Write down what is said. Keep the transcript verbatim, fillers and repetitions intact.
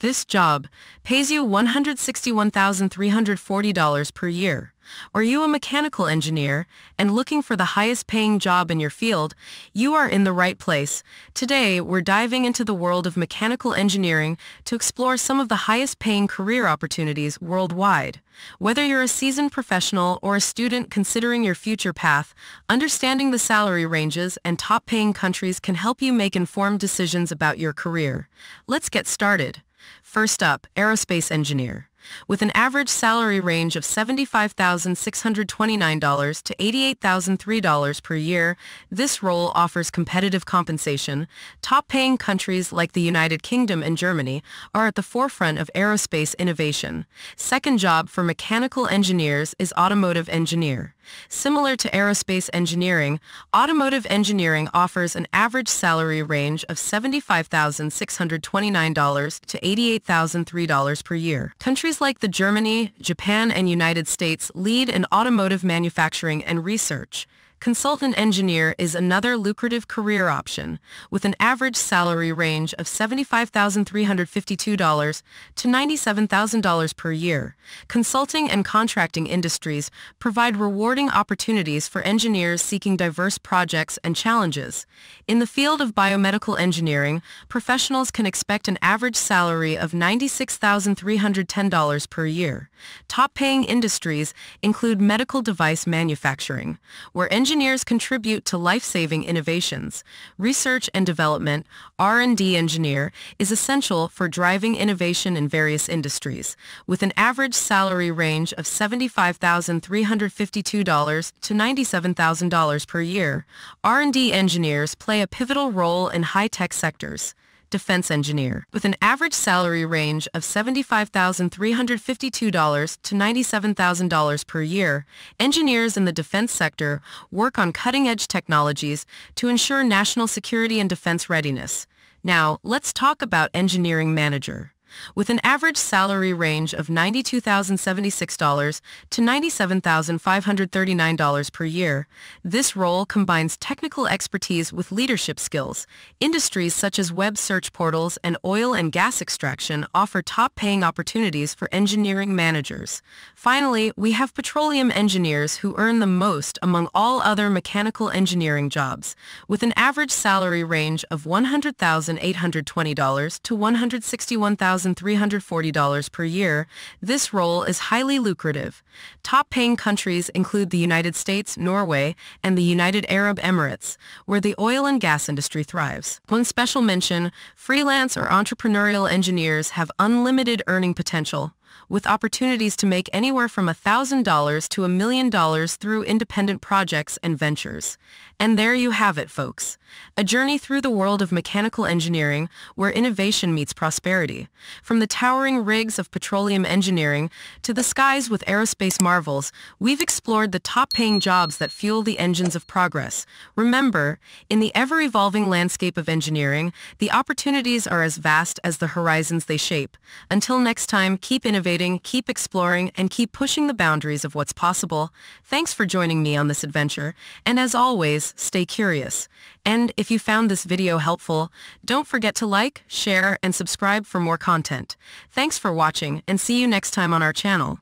This job pays you one hundred sixty-one thousand three hundred forty dollars per year. Or you a mechanical engineer and looking for the highest paying job in your field, you are in the right place. Today, we're diving into the world of mechanical engineering to explore some of the highest paying career opportunities worldwide. Whether you're a seasoned professional or a student considering your future path, understanding the salary ranges and top paying countries can help you make informed decisions about your career. Let's get started. First up, aerospace engineer. With an average salary range of seventy-five thousand six hundred twenty-nine dollars to eighty-eight thousand three dollars per year, this role offers competitive compensation. Top-paying countries like the United Kingdom and Germany are at the forefront of aerospace innovation. Second job for mechanical engineers is automotive engineer. Similar to aerospace engineering, automotive engineering offers an average salary range of seventy-five thousand six hundred twenty-nine dollars to eighty-eight thousand three dollars per year. Countries like the Germany, Japan, and United States lead in automotive manufacturing and research. Consultant engineer is another lucrative career option, with an average salary range of seventy-five thousand three hundred fifty-two dollars to ninety-seven thousand dollars per year. Consulting and contracting industries provide rewarding opportunities for engineers seeking diverse projects and challenges. In the field of biomedical engineering, professionals can expect an average salary of ninety-six thousand three hundred ten dollars per year. Top-paying industries include medical device manufacturing, where engineers Engineers contribute to life-saving innovations. Research and development, R and D engineer, is essential for driving innovation in various industries, with an average salary range of seventy-five thousand three hundred fifty-two dollars to ninety-seven thousand dollars per year. R and D engineers play a pivotal role in high-tech sectors. Defense engineer. With an average salary range of seventy-five thousand three hundred fifty-two dollars to ninety-seven thousand dollars per year, engineers in the defense sector work on cutting-edge technologies to ensure national security and defense readiness. Now, let's talk about engineering manager. With an average salary range of ninety-two thousand seventy-six dollars to ninety-seven thousand five hundred thirty-nine dollars per year, this role combines technical expertise with leadership skills. Industries such as web search portals and oil and gas extraction offer top-paying opportunities for engineering managers. Finally, we have petroleum engineers who earn the most among all other mechanical engineering jobs, with an average salary range of one hundred thousand eight hundred twenty dollars to one hundred sixty-one thousand three hundred forty dollars per year. This role is highly lucrative. Top-paying countries include the United States, Norway, and the United Arab Emirates, where the oil and gas industry thrives. One special mention, freelance or entrepreneurial engineers have unlimited earning potential, with opportunities to make anywhere from one thousand dollars to one million dollars through independent projects and ventures. And there you have it, folks. A journey through the world of mechanical engineering, where innovation meets prosperity. From the towering rigs of petroleum engineering to the skies with aerospace marvels, we've explored the top-paying jobs that fuel the engines of progress. Remember, in the ever-evolving landscape of engineering, the opportunities are as vast as the horizons they shape. Until next time, keep innovating, keep exploring, and keep pushing the boundaries of what's possible. Thanks for joining me on this adventure, and as always, stay curious. And if you found this video helpful, don't forget to like, share, and subscribe for more content. Thanks for watching, and see you next time on our channel.